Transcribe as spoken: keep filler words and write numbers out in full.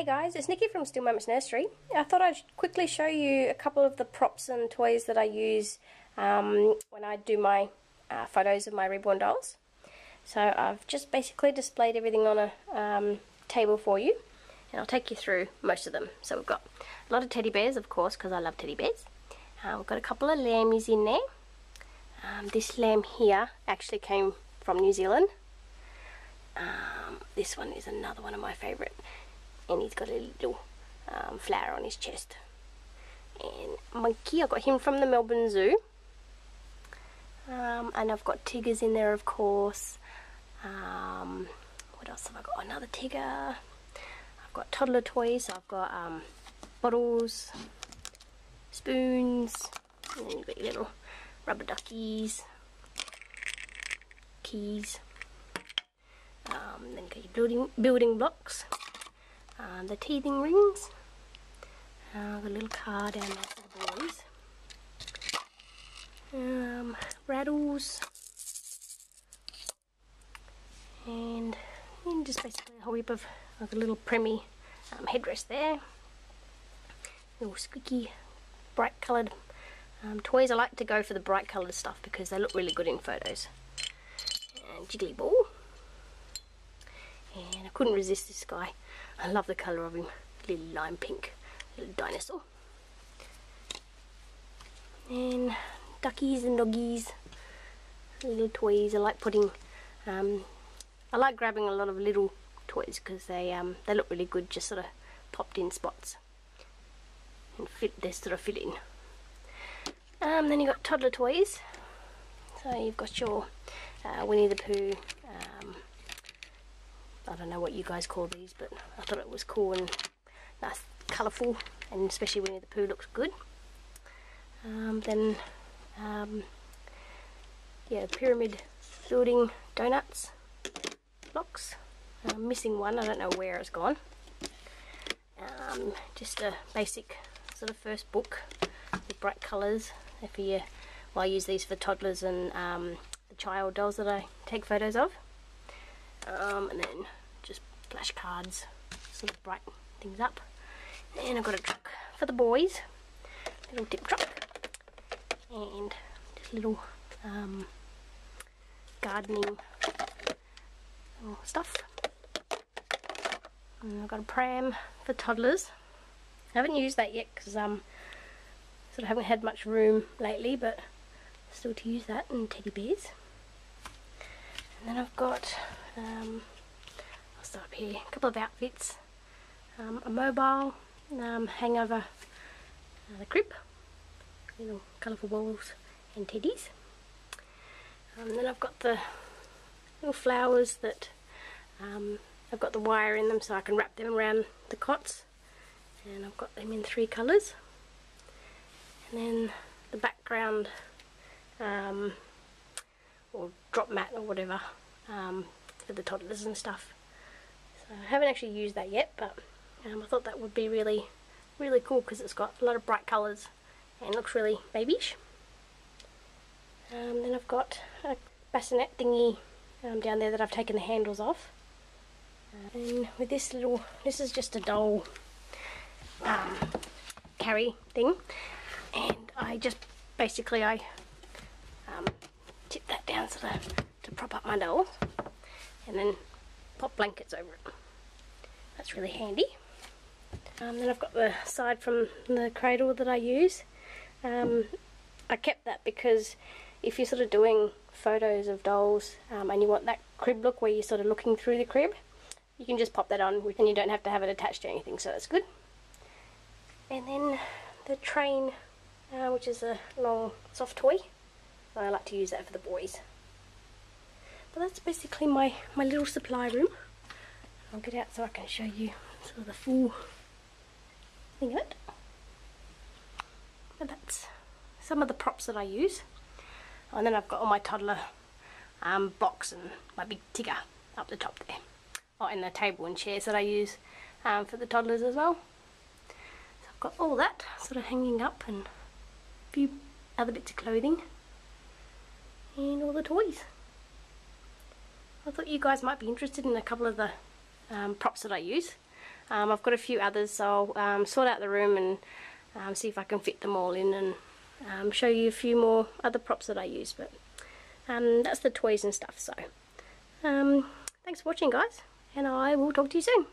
Hey guys, it's Nikki from Still Moments Nursery. I thought I'd quickly show you a couple of the props and toys that I use um, when I do my uh, photos of my reborn dolls. So I've just basically displayed everything on a um, table for you, and I'll take you through most of them. So we've got a lot of teddy bears, of course, because I love teddy bears. Uh, we've got a couple of lammies in there. Um, this lamb here actually came from New Zealand. Um, this one is another one of my favourite. And he's got a little um, flower on his chest. And monkey, I got him from the Melbourne Zoo. Um, and I've got tigers in there, of course. Um, what else have I got? Another tiger. I've got toddler toys. So I've got um, bottles, spoons, and then you've got your little rubber duckies, keys. Um, then you've got your building, building blocks. Um, the teething rings, uh, the little car down there for the boys, um, rattles, and, and just basically a whole heap of like a little preemie um, headrest there. Little squeaky, bright coloured um, toys. I like to go for the bright coloured stuff because they look really good in photos. And jiggly ball. And I couldn't resist this guy. I love the colour of him. Little lime pink. Little dinosaur. And duckies and doggies. Little toys. I like putting... Um, I like grabbing a lot of little toys because they um, they look really good. Just sort of popped in spots. And fit, they sort of fit in. Um, then you've got toddler toys. So you've got your uh, Winnie the Pooh... Um, I don't know what you guys call these, but I thought it was cool and nice, colourful, and especially Winnie the Pooh looks good. Um, then, um, yeah, pyramid building donuts blocks. I'm missing one. I don't know where it's gone. Um, just a basic sort of first book with bright colours. If you, well, I use these for toddlers and um, the child dolls that I take photos of. Um, and then just flashcards, sort of brighten things up. And I've got a truck for the boys, a little dip truck, and just little um, gardening little stuff. And I've got a pram for toddlers. I haven't used that yet because um, sort of haven't had much room lately, but still to use that. And teddy bears. And then I've got, um, I'll start up here, a couple of outfits, um, a mobile, um, hangover, uh, the crib, little colourful balls and teddies. Um, then I've got the little flowers that um, I've got the wire in them so I can wrap them around the cots, and I've got them in three colours. And then the background um, or drop mat or whatever um, for the toddlers and stuff. So I haven't actually used that yet, but um, I thought that would be really really cool because it's got a lot of bright colours and looks really babyish. Um, then I've got a bassinet thingy um, down there that I've taken the handles off. And with this little, this is just a doll um, carry thing, and I just basically I um, tip that down so that to prop up my doll, and then pop blankets over it. That's really handy. Um, then I've got the side from the cradle that I use. Um, I kept that because if you're sort of doing photos of dolls um, and you want that crib look where you're sort of looking through the crib, you can just pop that on and you don't have to have it attached to anything, so that's good. And then the train, uh, which is a long soft toy. I like to use that for the boys. But that's basically my, my little supply room. I'll get out so I can show you sort of the full thing of it. But that's some of the props that I use. And then I've got all my toddler um, box and my big tigger up the top there. Oh, and the table and chairs that I use um, for the toddlers as well. So I've got all that sort of hanging up, and a few other bits of clothing. And all the toys. I thought you guys might be interested in a couple of the um, props that I use. Um, I've got a few others, so I'll um, sort out the room and um, see if I can fit them all in and um, show you a few more other props that I use. But um, that's the toys and stuff. So um, thanks for watching, guys, and I will talk to you soon.